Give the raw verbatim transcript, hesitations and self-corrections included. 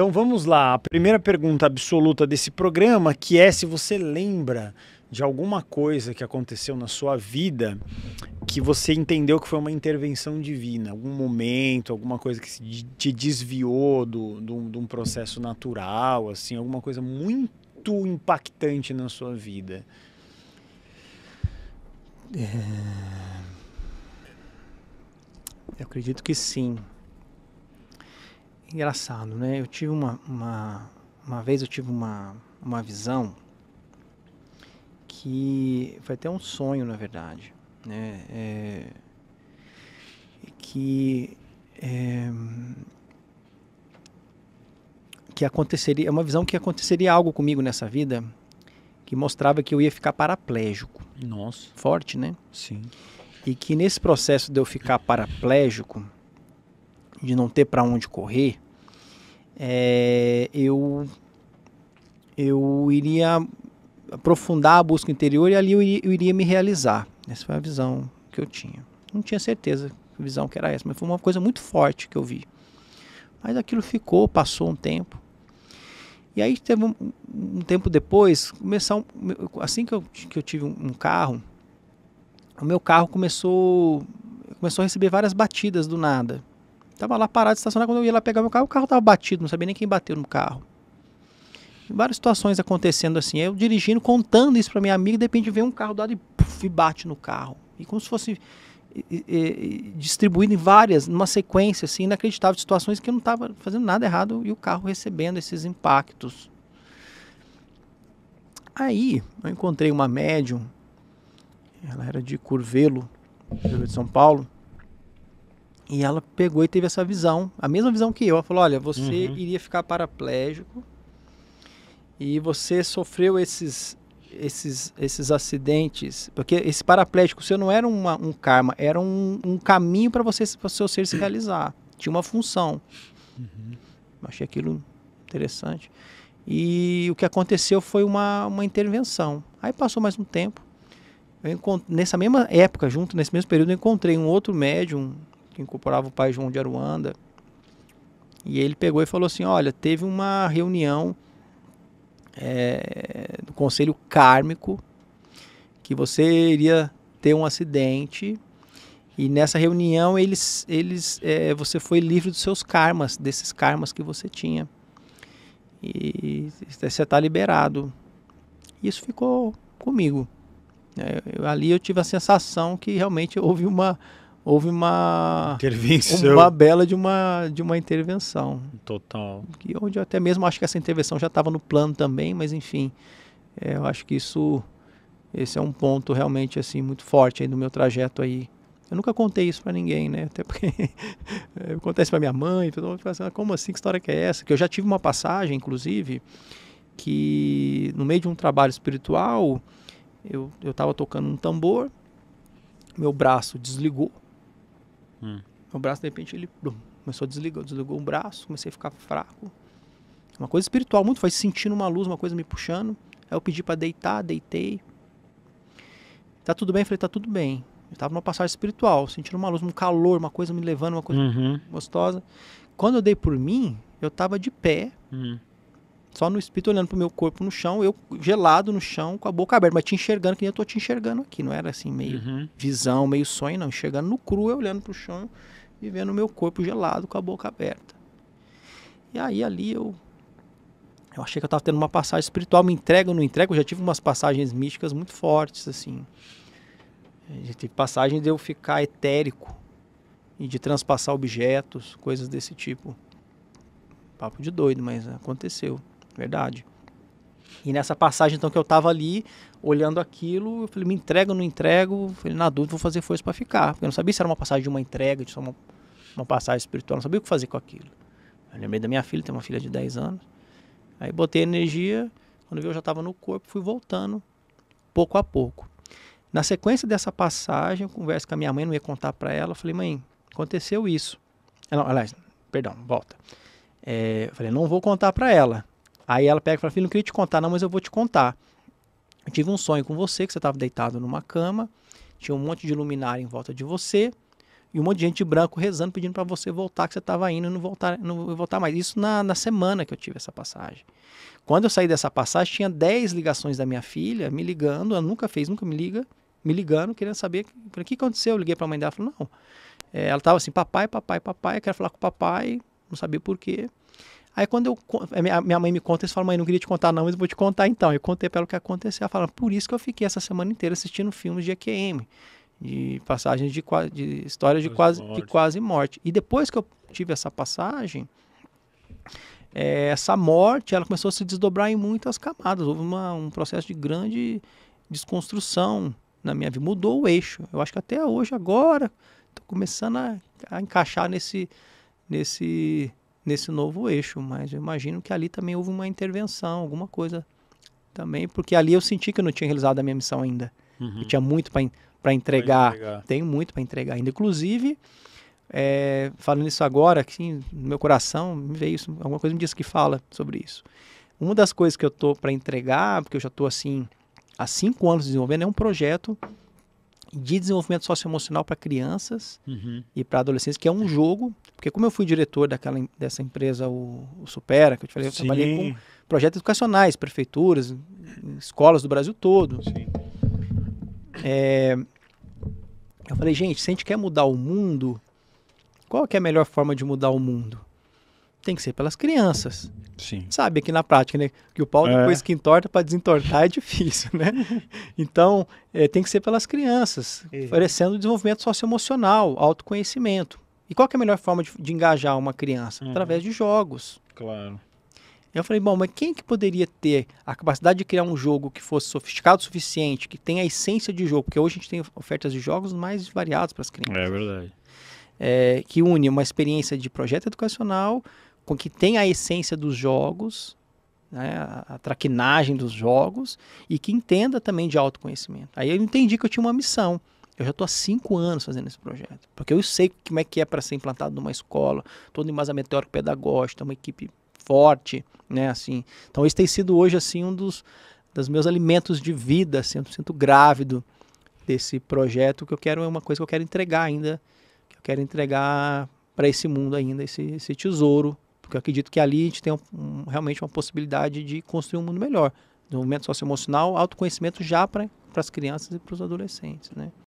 Então vamos lá, a primeira pergunta absoluta desse programa, que é se você lembra de alguma coisa que aconteceu na sua vida que você entendeu que foi uma intervenção divina, algum momento, alguma coisa que te desviou do, do, de um processo natural, assim, alguma coisa muito impactante na sua vida. É... Eu acredito que sim. Engraçado, né? Eu tive uma, uma, uma vez eu tive uma, uma visão que foi até um sonho, na verdade, né? É, que é, que aconteceria, é uma visão que aconteceria algo comigo nessa vida que mostrava que eu ia ficar paraplégico. Nossa. Forte, né? Sim. E que nesse processo de eu ficar paraplégico, de não ter para onde correr, é, eu, eu iria aprofundar a busca interior e ali eu iria, eu iria me realizar. Essa foi a visão que eu tinha. Não tinha certeza que visão que era essa, mas foi uma coisa muito forte que eu vi. Mas aquilo ficou, passou um tempo. E aí teve um, um tempo depois, começar um, assim que eu, que eu tive um carro, o meu carro começou, começou a receber várias batidas do nada. Tava lá parado, estacionado, quando eu ia lá pegar meu carro, o carro tava batido, não sabia nem quem bateu no carro. Várias situações acontecendo assim, eu dirigindo, contando isso para minha amiga, de repente vem um carro do lado e, puff, e bate no carro. E como se fosse e, e, distribuído em várias, numa sequência assim, inacreditável, de situações que eu não tava fazendo nada errado e o carro recebendo esses impactos. Aí, eu encontrei uma médium, ela era de Curvelo, de São Paulo, e ela pegou e teve essa visão, a mesma visão que eu. Ela falou, olha, você uhum. iria ficar paraplégico e você sofreu esses, esses, esses acidentes. Porque esse paraplégico seu não era uma, um karma, era um, um caminho para você, para o seu ser se realizar. Tinha uma função. Uhum. Achei aquilo interessante. E o que aconteceu foi uma, uma intervenção. Aí passou mais um tempo. Eu encontrei, nessa mesma época, junto, nesse mesmo período, eu encontrei um outro médium que incorporava o pai João de Aruanda, e ele pegou e falou assim, olha, teve uma reunião é, do Conselho Kármico, que você iria ter um acidente, e nessa reunião eles, eles, é, você foi livre dos seus karmas, desses karmas que você tinha, e você está liberado. Isso ficou comigo. Eu, ali eu tive a sensação que realmente houve uma houve uma intervenção, uma bela de uma de uma intervenção total, que onde eu até mesmo acho que essa intervenção já estava no plano também, mas enfim, é, eu acho que isso esse é um ponto realmente assim muito forte aí no meu trajeto aí. Eu nunca contei isso para ninguém, né? Até porque acontece para minha mãe, todo mundo fala assim, como assim, que história que é essa? Que eu já tive uma passagem, inclusive, que no meio de um trabalho espiritual eu eu estava tocando um tambor, meu braço desligou. Hum. Meu braço, de repente, ele blum, começou a desligar, desligou o braço, comecei a ficar fraco. Uma coisa espiritual, muito, foi sentindo uma luz, uma coisa me puxando. Aí eu pedi para deitar, deitei. Tá tudo bem? Eu falei, tá tudo bem. Eu tava numa passagem espiritual, sentindo uma luz, um calor, uma coisa me levando, uma coisa uhum. gostosa. Quando eu dei por mim, eu tava de pé, uhum. só no espírito, olhando pro meu corpo no chão, eu gelado no chão, com a boca aberta, mas te enxergando, que nem eu tô te enxergando aqui, não era assim, meio uhum. visão, meio sonho, não, enxergando no cru, eu olhando pro chão e vendo o meu corpo gelado, com a boca aberta. E aí, ali, eu eu achei que eu tava tendo uma passagem espiritual, me entrega ou não entrega, eu já tive umas passagens místicas muito fortes, assim, já tive passagem de eu ficar etérico, e de transpassar objetos, coisas desse tipo, papo de doido, mas aconteceu. Verdade. E nessa passagem, então, que eu tava ali, olhando aquilo, eu falei, me entrego ou não entrego? Eu falei, na dúvida, vou fazer força para ficar. Porque eu não sabia se era uma passagem de uma entrega, de só uma, uma passagem espiritual, eu não sabia o que fazer com aquilo. Eu lembrei da minha filha, tem uma filha de dez anos. Aí botei energia, quando eu já tava no corpo, fui voltando, pouco a pouco. Na sequência dessa passagem, eu converso com a minha mãe, não ia contar para ela, eu falei, mãe, aconteceu isso. Não, aliás, perdão, volta. É, eu falei, não vou contar para ela. Aí ela pega e fala, filho, não queria te contar, não, mas eu vou te contar. Eu tive um sonho com você, que você estava deitado numa cama, tinha um monte de luminária em volta de você, e um monte de gente de branco rezando, pedindo para você voltar, que você estava indo e não voltar, não voltar mais. Isso na, na semana que eu tive essa passagem. Quando eu saí dessa passagem, tinha dez ligações da minha filha me ligando, ela nunca fez, nunca me liga, me ligando, querendo saber o que aconteceu. Eu liguei para a mãe dela, falou, não. É, ela estava assim, papai, papai, papai, eu quero falar com o papai, não sabia por quê. Aí quando eu, minha mãe me conta, eles falam, mãe, não queria te contar não, mas eu vou te contar então. Eu contei para ela o que aconteceu, ela fala, por isso que eu fiquei essa semana inteira assistindo filmes de E Q M, de passagens de, de histórias de quase, de quase morte. E depois que eu tive essa passagem, é, essa morte, ela começou a se desdobrar em muitas camadas. Houve uma, um processo de grande desconstrução na minha vida, mudou o eixo. Eu acho que até hoje, agora, estou começando a, a encaixar nesse... nesse nesse novo eixo, mas eu imagino que ali também houve uma intervenção, alguma coisa também, porque ali eu senti que eu não tinha realizado a minha missão ainda. Uhum. Eu tinha muito para en entregar. entregar, tenho muito para entregar ainda. Inclusive, é, falando isso agora, assim, no meu coração, me veio isso, alguma coisa me disse que fala sobre isso. Uma das coisas que eu estou para entregar, porque eu já estou assim, há cinco anos desenvolvendo, é um projeto de desenvolvimento socioemocional para crianças, uhum, e para adolescentes, que é um jogo, porque como eu fui diretor daquela, dessa empresa, o, o Supera, que eu te falei, eu, sim, trabalhei com projetos educacionais, prefeituras, escolas do Brasil todo. Sim. É, eu falei, gente, se a gente quer mudar o mundo, qual que é a melhor forma de mudar o mundo? Tem que ser pelas crianças. Sim. Sabe, aqui na prática, né? Que o pau, é, depois que entorta, para desentortar é difícil, né? Então, é, tem que ser pelas crianças, é, oferecendo desenvolvimento socioemocional, autoconhecimento. E qual que é a melhor forma de, de engajar uma criança? Uhum. Através de jogos. Claro. Eu falei, bom, mas quem que poderia ter a capacidade de criar um jogo que fosse sofisticado o suficiente, que tenha a essência de jogo? Porque hoje a gente tem ofertas de jogos mais variados para as crianças. É verdade. É, que une uma experiência de projeto educacional, com que tem a essência dos jogos, né, a, a traquinagem dos jogos, e que entenda também de autoconhecimento. Aí eu entendi que eu tinha uma missão. Eu já estou há cinco anos fazendo esse projeto, porque eu sei como é que é para ser implantado numa escola, todo embasamento teórico-pedagógico, uma equipe forte, né, assim. Então isso tem sido hoje assim um dos, dos meus alimentos de vida, assim, eu sinto grávido desse projeto, que eu quero, é uma coisa que eu quero entregar ainda, que eu quero entregar para esse mundo ainda, esse, esse tesouro. Porque eu acredito que ali a gente tem um, um, realmente uma possibilidade de construir um mundo melhor. Desenvolvimento socioemocional, autoconhecimento já para as crianças e para os adolescentes, né?